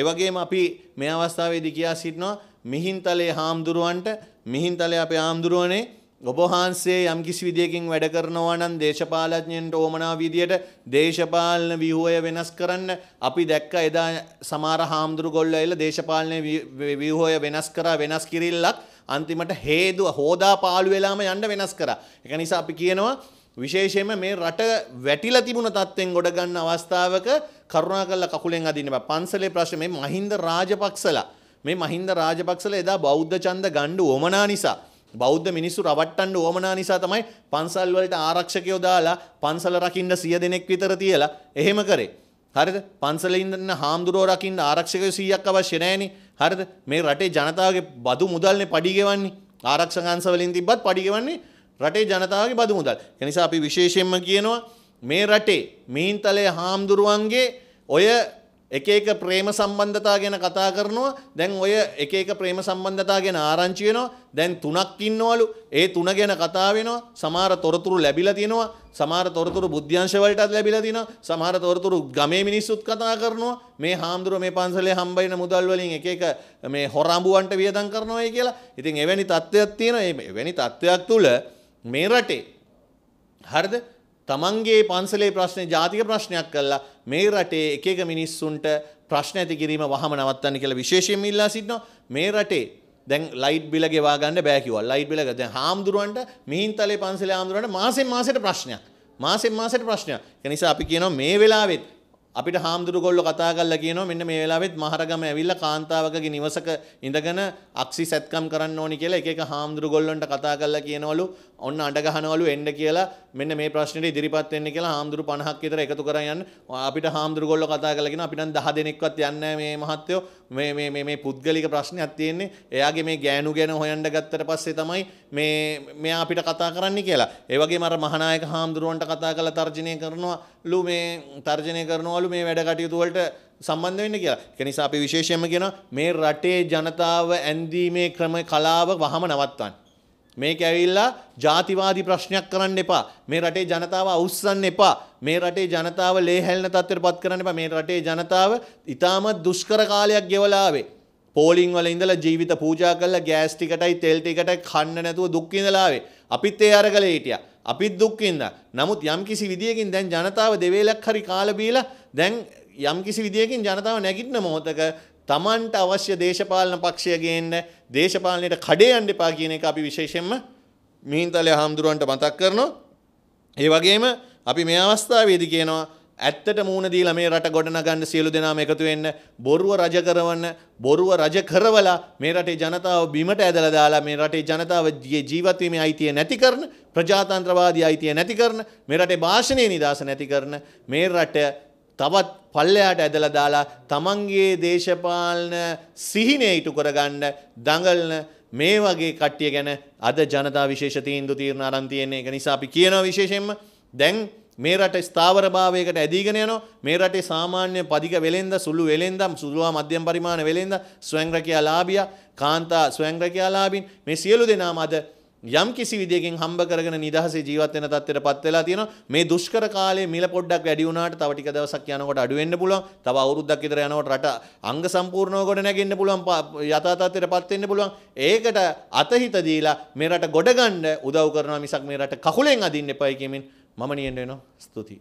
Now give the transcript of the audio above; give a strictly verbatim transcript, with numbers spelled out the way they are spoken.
एवगेम अभी मे अवस्थावेदी कियासीनो मिहिंतले हामदुरु अंट मिहिंतले अपे आमदुरुने ඔබහන්සේ යම්කිසි විදියකින් වැඩ කරනවා නම් දේශපාලඥයන්ට ඕමනා විදියට දේශපාලන ව්‍යුහය වෙනස් කරන්න අපි දැක්ක එදා සමහර හාමුදුරු ගොල්ලෝ ඇවිල්ලා දේශපාලන ව්‍යුහය වෙනස් කරා වෙනස් කිරිල්ලක් අන්තිමට හේතු හොදා පාළු වෙලාම යන්න වෙනස් කරා. ඒක නිසා අපි කියනවා විශේෂයෙන්ම මේ රට වැටිලා තිබුණ තත්ත්වෙන් ගොඩ ගන්න අවස්ථාවක කරුණාකරලා කකුලෙන් අදින්න බෑ. පන්සලේ ප්‍රශ්නේ මේ මහින්ද රාජපක්ෂලා මේ මහින්ද රාජපක්ෂලා එදා බෞද්ධ ඡන්ද ගන්න ඕමනා නිසා බෞද්ධ මිනිස්සු රවට්ටන්න ඕමනා නිසා තමයි පන්සල් වලට ආරක්ෂකයෝ දාලා පන්සල රකින්න සිය දෙනෙක් විතර තියලා එහෙම කරේ. හරිද? පන්සලේ ඉන්න හාමුදුරුවෝ රකින්න ආරක්ෂකයෝ සීයක් අවශ්‍ය නැහෙනේ. හරිද? මේ රටේ ජනතාවගේ බදු මුදල්නේ පඩි ගෙවන්නේ. ආරක්ෂක අංශ වලින් තිබ්බත් පඩි ගෙවන්නේ රටේ ජනතාවගේ බදු මුදල්. ඒ නිසා අපි විශේෂයෙන්ම කියනවා මේ රටේ මීන්තලේ හාමුදුරුවන්ගේ ඔය එක එක ප්‍රේම සම්බන්ධතා ගැන කතා කරනවා. දැන් ඔය එක එක ප්‍රේම සම්බන්ධතා ගැන ආරංචි වෙනවා. දැන් තුනක් ඉන්නවලු. ඒ තුන ගැන කතා වෙනවා. සමහර තොරතුරු ලැබිලා තියෙනවා. සමහර තොරතුරු බුද්ධ්‍යංශ වලටත් ලැබිලා තියෙනවා. සමහර තොරතුරු ගමේ මිනිස්සුත් කතා කරනවා. මේ හාමුදුරුවෝ මේ පන්සලේ හම්බෙන මුදල් වලින් එක එක මේ හොරඹුවන්ට වියදම් කරනවායි කියලා. ඉතින් එවැනි තත්ත්වයක් තියෙනවා. මේ එවැනි තත්ත්වයක් තුල මේ රටේ හරිද? තමන්ගේ පන්සලේ ප්‍රශ්නේ ජාතික ප්‍රශ්නයක් කරලා මේ රටේ එක එක මිනිස්සුන්ට ප්‍රශ්න ඇති කිරීම වහම නවත්තන්න කියලා විශේෂයෙන්ම ඉල්ලා සිටිනවා. මේ රටේ දැන් ලයිට් බිල ගෙවා ගන්න බෑ කිව්වා. ලයිට් බිල දැන් හාමුදුරුවන්ට මිහින්තලේ පන්සලේ හාමුදුරුවන්ට මාසෙන් මාසෙට ප්‍රශ්නයක්. මාසෙන් මාසෙට ප්‍රශ්නයක්. ඒ නිසා අපි කියනවා මේ වෙලාවෙත් අපිට හාමුදුරු ගොල්ලෝ කතා කරලා කියනවා මෙන්න මේ වෙලාවෙත් මහරගම ඇවිල්ලා කාන්තාවකගේ නිවසක ඉඳගෙන අක්සි සැත්කම් කරන්න ඕනි කියලා එක එක හාමුදුරු ගොල්ලන්ට කතා කරලා කියනවලු ඔන්න අඬ ගහනවලු එන්න කියලා මෙන්න මේ ප්‍රශ්නෙට ඉදිරිපත් වෙන්න කියලා හාමුදුරු පනහක් විතර එකතු කරන් යන්න. අපිට හාමුදුරු ගොල්ලෝ කතා කරලා කියනවා අපි නම් දහ දෙනෙක්වත් යන්නේ නැහැ මේ මහත්තයෝ. මේ මේ මේ මේ පුද්ගලික ප්‍රශ්නයක් තියෙන්නේ. එයාගේ මේ ගෑනු ගැන හොයන්න ගත්තට පස්සේ තමයි මේ මෙයා අපිට කතා කරන්න කියලා. ඒ වගේම අර මහානායක හාමුදුරුවන්ට කතා කරලා තර්ජනය කරනවලු මේ තර්ජනය කරනවලු මේ වැඩ කටයුතු වලට සම්බන්ධ වෙන්න කියලා. ඒ නිසා අපි විශේෂයෙන්ම කියනවා මේ රටේ ජනතාව ඇඳීමේ ක්‍රම කලාව වහම නවත්තන්න. මේක ඇවිල්ලා ජාතිවාදී ප්‍රශ්නයක් කරන්න එපා. මේ රටේ ජනතාව අවුස්සන්න එපා. මේ රටේ ජනතාව ලේ හැලෙන තත්ත්වයටපත් කරන්න එපා. මේ රටේ ජනතාව ඊටාම දුෂ්කර කාලයක් ගෙවලා ආවේ. පෝලිං වල ඉඳලා ජීවිත පූජා කරලා ගෑස් ටිකටයි තෙල් ටිකටයි කන්න නැතුව දුක් විඳලා ආවේ. අපිත් ඒ අරගලේ හිටියා. අපිත් දුක් විඳා. නමුත් යම්කිසි විදියකින් දැන් ජනතාව දෙවේලක් හරි කාලා බීලා දැන් යම්කිසි විදියකින් ජනතාව නැගිටින මොහොතක තමන්ට අවශ්‍ය දේශපාලන පක්ෂය ගේන්න දේශපාලනයට කඩේ යන්න එපා කියන එක අපි විශේෂයෙන්ම මිහින්තලේ හාමුදුරුවන්ට මතක් කරනවා. ඒ වගේම අපි මේ අවස්ථාවේදී කියනවා ඇත්තට මූණ දීලා මේ රට ගොඩනගන්න සියලු දෙනාම එකතු වෙන්න. බොරුව රජ කරවන්න බොරුව රජ කරවලා මේ රටේ ජනතාව බිමට ඇදලා දාලා මේ රටේ ජනතාව ජීවත් වීමේ අයිතිය නැති කරන ප්‍රජාතන්ත්‍රවාදී අයිතිය නැති කරන මේ රටේ භාෂණයේ නිදහස නැති කරන මේ රට තවත් පල්ලයට ඇදලා දාලා තමන්ගේ දේශපාලන සිහිනය ඉටු කරගන්න දඟලන මේ වගේ කට්ටිය ගැන අද ජනතා විශේෂ තීන්දුව తీරන අරන් තියෙන එක නිසා අපි කියනවා විශේෂයෙන්ම දැන් මේ රට ස්ථාවරභාවයකට ඇදීගෙන යනවා. මේ රටේ සාමාන්‍ය පදික වෙලෙන්ද සුළු වෙලෙන්ද සුළුවා මධ්‍යම පරිමාණ වෙලෙන්ද ස්වයංරැකියාලාභියා කාන්තා ස්වයංරැකියාලාභින් මේ සියලු දෙනාම අද යම් කිසි විදියකින් හම්බ කරගෙන නිදහසේ ජීවත් වෙන තත්ත්වයටපත් වෙලා තියෙනවා. මේ දුෂ්කර කාලේ මිල පොඩ්ඩක් වැඩි වුණාට තව ටික දවසක් යනකොට අඩු වෙන්න පුළුවන්. තව අවුරුද්දක් විතර යනකොට රට අංග සම්පූර්ණව ගොඩ නැගෙන්න පුළුවන් යථා තත්ත්වයටපත් වෙන්න පුළුවන්. ඒකට අතහිත දීලා මේ රට ගොඩ ගන්න උදව් කරනවා මිසක් මේ රට කකුලෙන් අදින්න එපයි කියමින් මම නියන්න වෙනවා. ස්තුතියි.